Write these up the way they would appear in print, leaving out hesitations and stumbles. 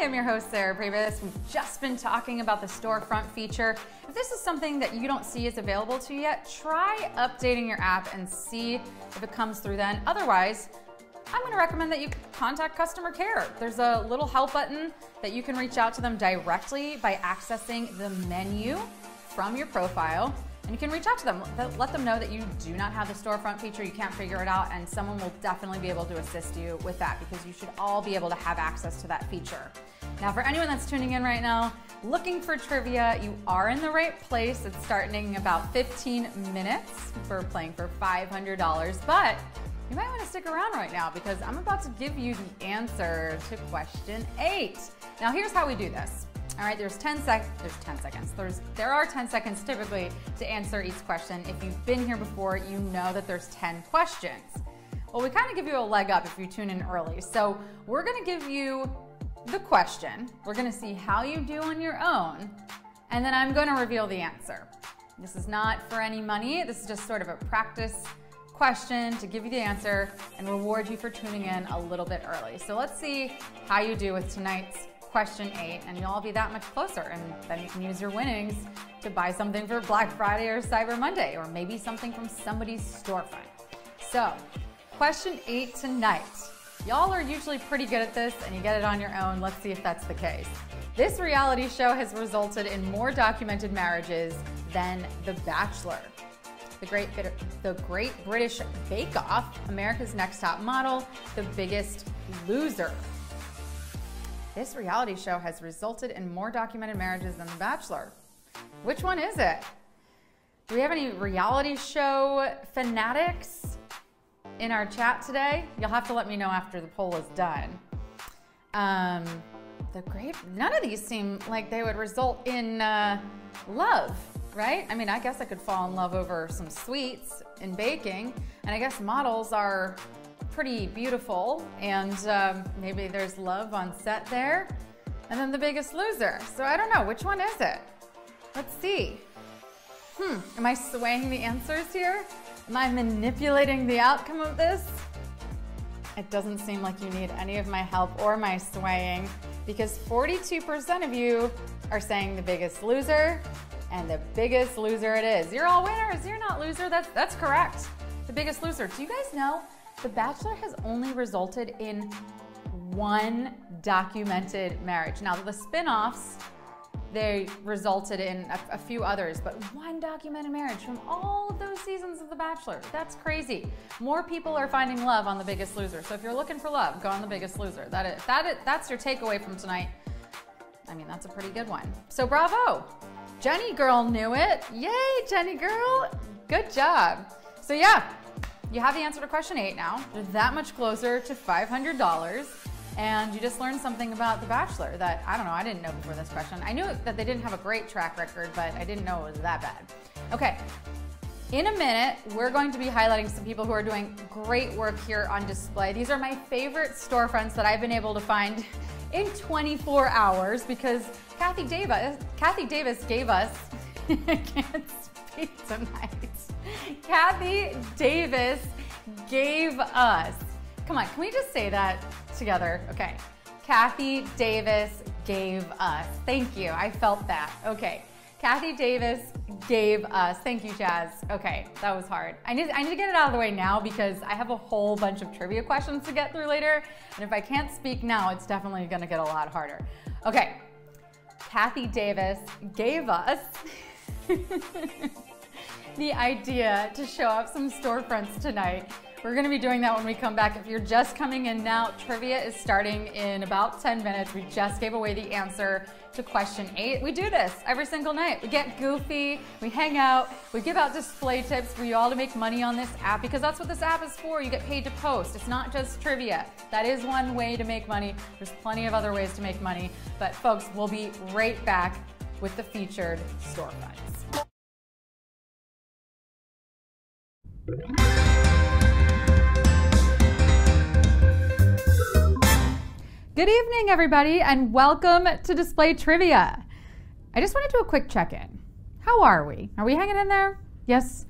Hi, I'm your host, Sarah Pribis. We've just been talking about the storefront feature. If this is something that you don't see is available to you yet, try updating your app and see if it comes through then. Otherwise, I'm gonna recommend that you contact customer care. There's a little help button that you can reach out to them directly by accessing the menu from your profile. And you can reach out to them, let them know that you do not have the storefront feature, you can't figure it out, and someone will definitely be able to assist you with that because you should all be able to have access to that feature. Now, for anyone that's tuning in right now, looking for trivia, you are in the right place. It's starting in about 15 minutes for playing for $500, but you might want to stick around right now because I'm about to give you the answer to question 8. Now, here's how we do this. All right, there are 10 seconds typically to answer each question. If you've been here before, you know that there's 10 questions. Well, we kind of give you a leg up if you tune in early. So we're gonna give you the question. We're gonna see how you do on your own, and then I'm gonna reveal the answer. This is not for any money. This is just sort of a practice question to give you the answer and reward you for tuning in a little bit early. So let's see how you do with tonight's question 8, and you'll all be that much closer, and then you can use your winnings to buy something for Black Friday or Cyber Monday, or maybe something from somebody's storefront. So, question 8 tonight. Y'all are usually pretty good at this, and you get it on your own. Let's see if that's the case. This reality show has resulted in more documented marriages than The Bachelor, The Great British Bake Off, America's Next Top Model, The Biggest Loser. This reality show has resulted in more documented marriages than The Bachelor. Which one is it? Do we have any reality show fanatics in our chat today? You'll have to let me know after the poll is done. None of these seem like they would result in love, right? I mean, I guess I could fall in love over some sweets and baking, and I guess models are pretty beautiful, and maybe there's love on set there. And then The Biggest Loser. So I don't know, which one is it? Let's see. Am I swaying the answers here? Am I manipulating the outcome of this? It doesn't seem like you need any of my help or my swaying, because 42% of you are saying The Biggest Loser, and The Biggest Loser it is. You're all winners, you're not loser, that's correct. The Biggest Loser. Do you guys know The Bachelor has only resulted in one documented marriage? Now, the spin-offs, they resulted in a few others, but one documented marriage from all of those seasons of The Bachelor. That's crazy. More people are finding love on The Biggest Loser. So if you're looking for love, go on The Biggest Loser. That's your takeaway from tonight. I mean, that's a pretty good one. So bravo. Jenny Girl knew it. Yay, Jenny Girl. Good job. So yeah. You have the answer to question 8 now. You're that much closer to $500, and you just learned something about The Bachelor that, I don't know, I didn't know before this question. I knew that they didn't have a great track record, but I didn't know it was that bad. Okay, in a minute, we're going to be highlighting some people who are doing great work here on display. These are my favorite storefronts that I've been able to find in 24 hours because Kathy Davis gave us, I can't speak tonight. Kathy Davis gave us, come on, can we just say that together? Okay, Kathy Davis gave us, thank you, I felt that, okay. Kathy Davis gave us, thank you, Jazz. Okay, that was hard. I need to get it out of the way now because I have a whole bunch of trivia questions to get through later, and if I can't speak now, it's definitely gonna get a lot harder. Okay, Kathy Davis gave us the idea to show up some storefronts tonight. We're gonna be doing that when we come back. If you're just coming in now, trivia is starting in about 10 minutes. We just gave away the answer to question 8. We do this every single night. We get goofy, we hang out, we give out display tips for you all to make money on this app because that's what this app is for. You get paid to post. It's not just trivia. That is one way to make money. There's plenty of other ways to make money, but folks, we'll be right back with the featured storefronts. Good evening, everybody, and welcome to Display Trivia. I just want to do a quick check-in. How are we? Are we hanging in there? Yes.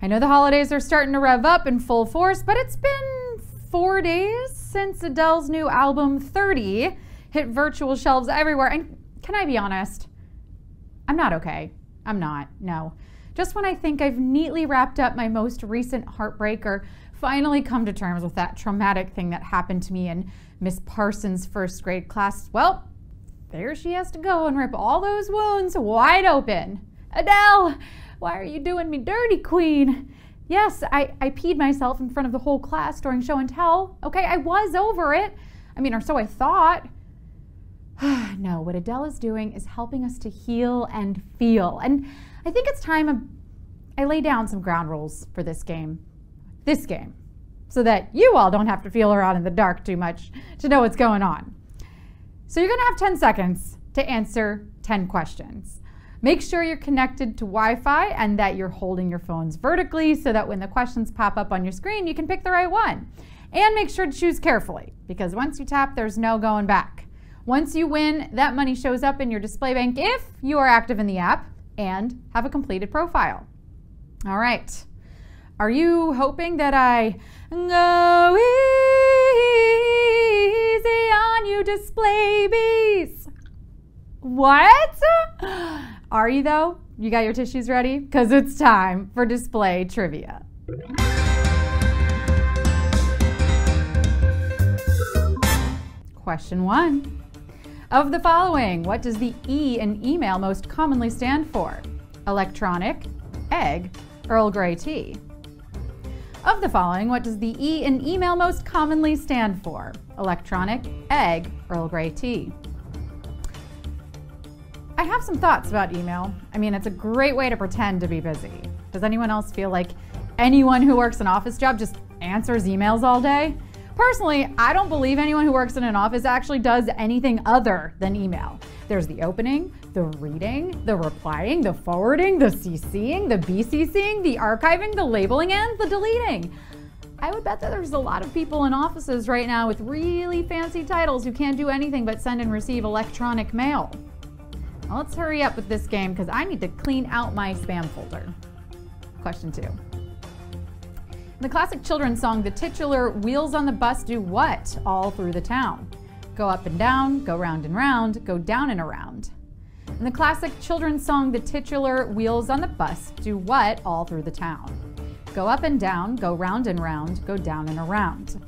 I know the holidays are starting to rev up in full force, but it's been 4 days since Adele's new album, 30, hit virtual shelves everywhere. And can I be honest? I'm not okay. I'm not, no. Just when I think I've neatly wrapped up my most recent heartbreaker, finally come to terms with that traumatic thing that happened to me in Miss Parsons' first grade class, well, there she has to go and rip all those wounds wide open. Adele, why are you doing me dirty, queen? Yes, I peed myself in front of the whole class during show and tell. Okay, I was over it. I mean, or so I thought. No, what Adele is doing is helping us to heal and feel. And I think it's time I lay down some ground rules for this game, so that you all don't have to feel around in the dark too much to know what's going on. So you're gonna have 10 seconds to answer 10 questions. Make sure you're connected to Wi-Fi and that you're holding your phones vertically so that when the questions pop up on your screen, you can pick the right one. And make sure to choose carefully, because once you tap, there's no going back. Once you win, that money shows up in your display bank if you are active in the app and have a completed profile. All right, are you hoping that I go easy on you, display bees? What? Are you though? You got your tissues ready? Because it's time for display trivia. Question one. Of the following, what does the E in email most commonly stand for? Electronic, egg, Earl Grey tea. Of the following, what does the E in email most commonly stand for? Electronic, egg, Earl Grey tea. I have some thoughts about email. I mean, it's a great way to pretend to be busy. Does anyone else feel like anyone who works an office job just answers emails all day? Personally, I don't believe anyone who works in an office actually does anything other than email. There's the opening, the reading, the replying, the forwarding, the CCing, the BCCing, the archiving, the labeling, and the deleting. I would bet that there's a lot of people in offices right now with really fancy titles who can't do anything but send and receive electronic mail. Let's hurry up with this game because I need to clean out my spam folder. Question two. In the classic children's song, the titular wheels on the bus do what all through the town? Go up and down, go round and round, go down and around. In the classic children's song, the titular wheels on the bus do what all through the town? Go up and down, go round and round, go down and around.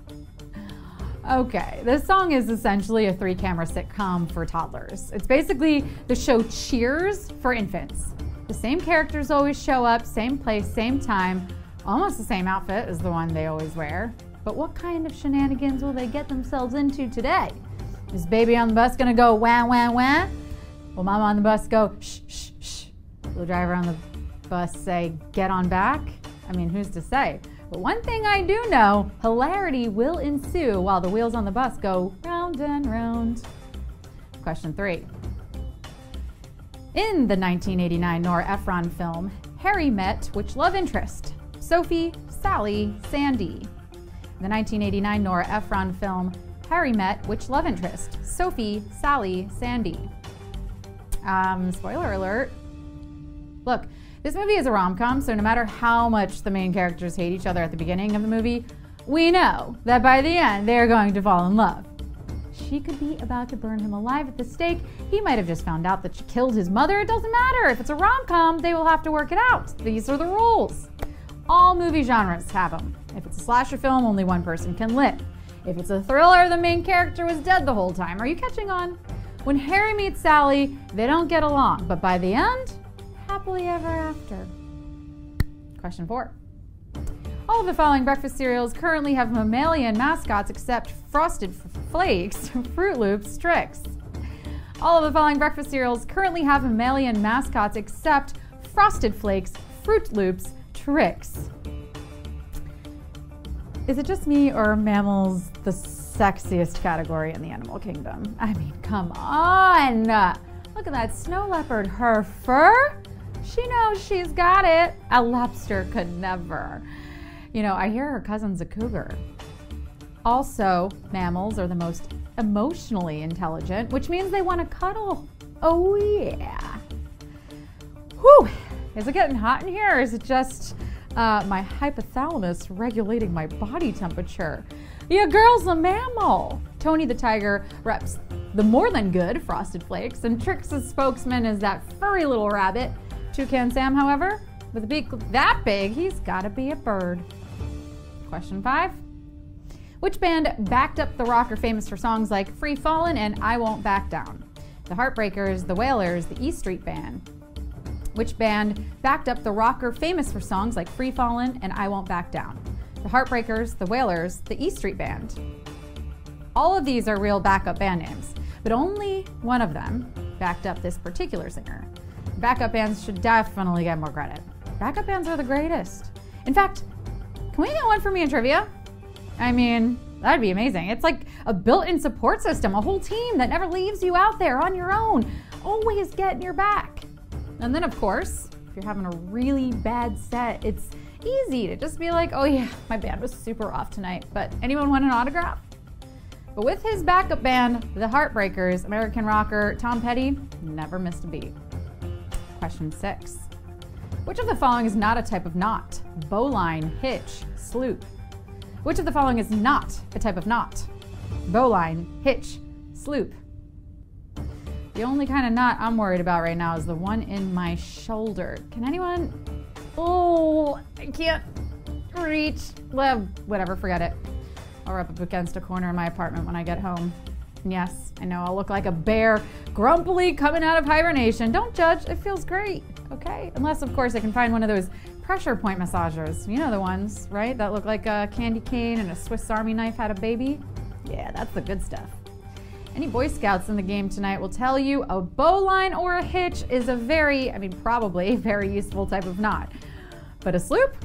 Okay, this song is essentially a three-camera sitcom for toddlers. It's basically the show Cheers for infants. The same characters always show up, same place, same time, almost the same outfit as the one they always wear. But what kind of shenanigans will they get themselves into today? Is baby on the bus gonna go wah, wah, wah? Will mama on the bus go shh, shh, shh? Will the driver on the bus say, get on back? I mean, who's to say? But one thing I do know, hilarity will ensue while the wheels on the bus go round and round. Question three. In the 1989 Nora Ephron film, Harry met which love interest? Sophie, Sally, Sandy. In the 1989 Nora Ephron film, Harry met which love interest? Sophie, Sally, Sandy. Spoiler alert. Look. This movie is a rom-com, so no matter how much the main characters hate each other at the beginning of the movie, we know that by the end, they're going to fall in love. She could be about to burn him alive at the stake. He might have just found out that she killed his mother. It doesn't matter. If it's a rom-com, they will have to work it out. These are the rules. All movie genres have them. If it's a slasher film, only one person can live. If it's a thriller, the main character was dead the whole time. Are you catching on? When Harry meets Sally, they don't get along, but by the end, happily ever after. Question four. All of the following breakfast cereals currently have mammalian mascots except Frosted Flakes, Fruit Loops, Trix. All of the following breakfast cereals currently have mammalian mascots except Frosted Flakes, Fruit Loops, Trix. Is it just me or are mammals the sexiest category in the animal kingdom? I mean, come on. Look at that snow leopard, her fur. She knows she's got it. A lobster could never. You know, I hear her cousin's a cougar. Also, mammals are the most emotionally intelligent, which means they want to cuddle. Oh yeah. Whew, is it getting hot in here or is it just my hypothalamus regulating my body temperature? Yeah, girl's a mammal. Tony the tiger reps The more than good Frosted Flakes and Trix's spokesman is that furry little rabbit. Toucan Sam, however, with a beak that big, he's gotta be a bird. Question 5. Which band backed up the rock are famous for songs like Free Fallin' and I Won't Back Down? The Heartbreakers, The Wailers, The E Street Band. Which band backed up the rock are famous for songs like Free Fallin' and I Won't Back Down? The Heartbreakers, The Wailers, The E Street Band. All of these are real backup band names, but only one of them backed up this particular singer. Backup bands should definitely get more credit. Backup bands are the greatest. In fact, can we get one for me in trivia? I mean, that'd be amazing. It's like a built-in support system, a whole team that never leaves you out there on your own, always getting your back. And then of course, if you're having a really bad set, it's easy to just be like, oh yeah, my band was super off tonight, but anyone want an autograph? But with his backup band, The Heartbreakers, American rocker Tom Petty never missed a beat. Question 6. Which of the following is not a type of knot? Bowline, hitch, sloop. Which of the following is not a type of knot? Bowline, hitch, sloop. The only kind of knot I'm worried about right now is the one in my shoulder. Can anyone? Oh, I can't reach. Well, whatever, forget it. I'll rub up against a corner in my apartment when I get home. And yes, I know I'll look like a bear, grumpily coming out of hibernation. Don't judge, it feels great, okay? Unless, of course, I can find one of those pressure point massagers. You know the ones, right? That look like a candy cane and a Swiss Army knife had a baby. Yeah, that's the good stuff. Any Boy Scouts in the game tonight will tell you a bowline or a hitch is a probably very useful type of knot. But a sloop?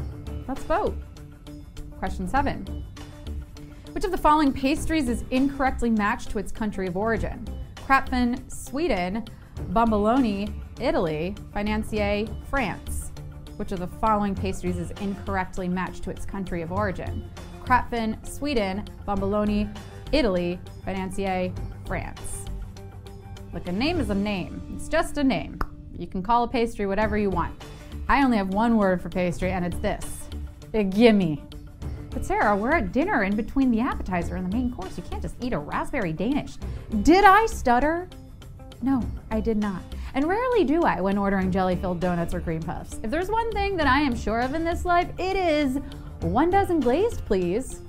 Let's vote. Question 7. Which of the following pastries is incorrectly matched to its country of origin? Crapfen, Sweden, Bomboloni, Italy, Financier, France. Which of the following pastries is incorrectly matched to its country of origin? Crapfen, Sweden, Bomboloni, Italy, Financier, France. Look, a name is a name. It's just a name. You can call a pastry whatever you want. I only have one word for pastry, and it's this. A gimme. But Sarah, we're at dinner in between the appetizer and the main course. You can't just eat a raspberry Danish. Did I stutter? No, I did not. And rarely do I when ordering jelly-filled donuts or cream puffs. If there's one thing that I am sure of in this life, it is 1 dozen glazed, please.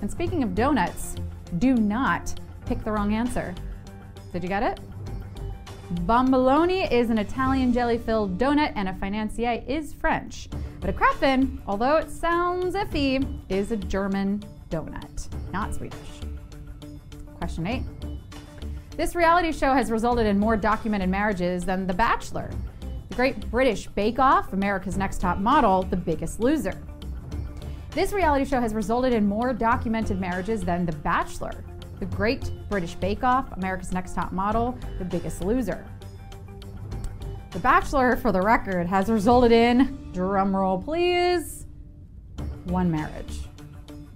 And speaking of donuts, do not pick the wrong answer. Did you get it? Bomboloni is an Italian jelly-filled donut and a financier is French. But a Krapfen, although it sounds iffy, is a German donut, not Swedish. Question 8. This reality show has resulted in more documented marriages than The Bachelor, The Great British Bake Off, America's Next Top Model, The Biggest Loser. This reality show has resulted in more documented marriages than The Bachelor, The Great British Bake Off, America's Next Top Model, The Biggest Loser. The Bachelor, for the record, has resulted in, drumroll please, 1 marriage.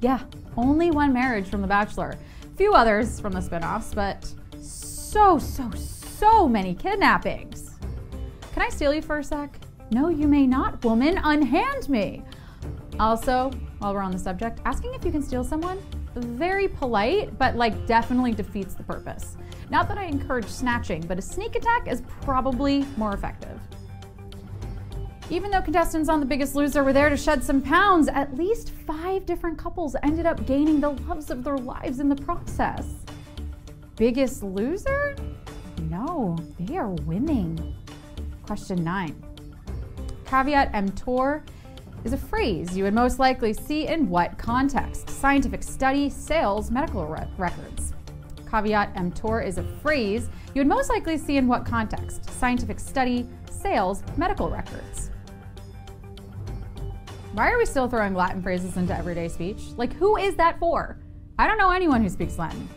Yeah, only 1 marriage from The Bachelor. Few others from the spinoffs, but so many kidnappings. Can I steal you for a sec? No, you may not, woman. Unhand me. Also, while we're on the subject, asking if you can steal someone, very polite, but like definitely defeats the purpose. Not that I encourage snatching, but a sneak attack is probably more effective. Even though contestants on The Biggest Loser were there to shed some pounds, at least 5 different couples ended up gaining the loves of their lives in the process. Biggest Loser? No, they are winning. Question 9. Caveat emptor is a phrase you would most likely see in what context? Scientific study, sales, medical records. Caveat emptor is a phrase you would most likely see in what context? Scientific study, sales, medical records. Why are we still throwing Latin phrases into everyday speech? Like, who is that for? I don't know anyone who speaks Latin.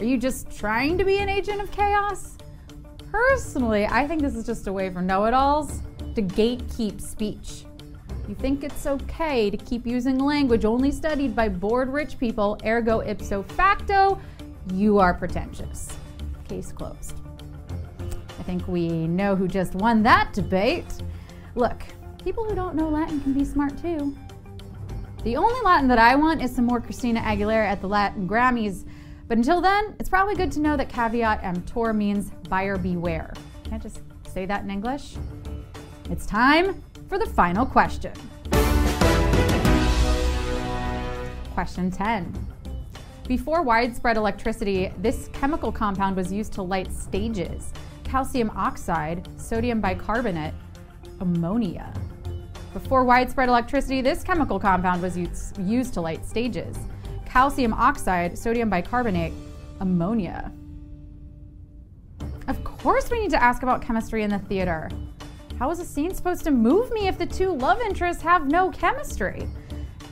Are you just trying to be an agent of chaos? Personally, I think this is just a way for know-it-alls to gatekeep speech. You think it's okay to keep using language only studied by bored rich people, ergo ipso facto, you are pretentious. Case closed. I think we know who just won that debate. Look, people who don't know Latin can be smart too. The only Latin that I want is some more Christina Aguilera at the Latin Grammys, But until then, it's probably good to know that caveat emptor means buyer beware. Can I just say that in English? It's time for the final question. Question 10. Before widespread electricity, this chemical compound was used to light stages. Calcium oxide, sodium bicarbonate, ammonia. Before widespread electricity, this chemical compound was used to light stages. Calcium oxide, sodium bicarbonate, ammonia. Of course we need to ask about chemistry in the theater. How is a scene supposed to move me if the two love interests have no chemistry?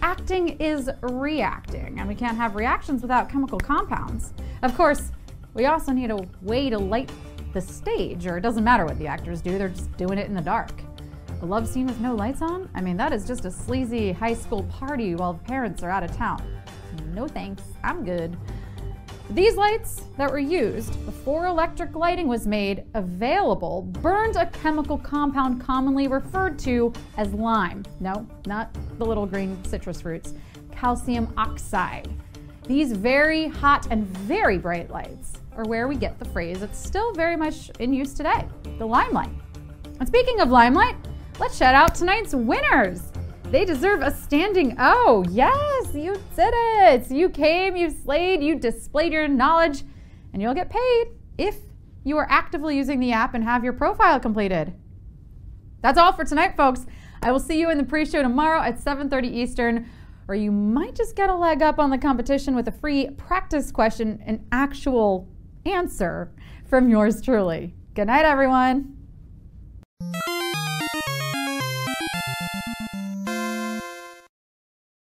Acting is reacting, and we can't have reactions without chemical compounds. Of course, we also need a way to light the stage, or it doesn't matter what the actors do, they're just doing it in the dark. A love scene with no lights on? I mean, that is just a sleazy high school party while the parents are out of town. No thanks, I'm good. These lights that were used before electric lighting was made available burned a chemical compound commonly referred to as lime. No, not the little green citrus fruits. Calcium oxide. These very hot and very bright lights are where we get the phrase that's still very much in use today, the limelight. And speaking of limelight, let's shout out tonight's winners. They deserve a standing O. Yes, you did it. You came, you slayed, you displayed your knowledge, and you'll get paid if you are actively using the app and have your profile completed. That's all for tonight, folks. I will see you in the pre-show tomorrow at 7:30 Eastern, or you might just get a leg up on the competition with a free practice question, an actual answer from yours truly. Good night, everyone.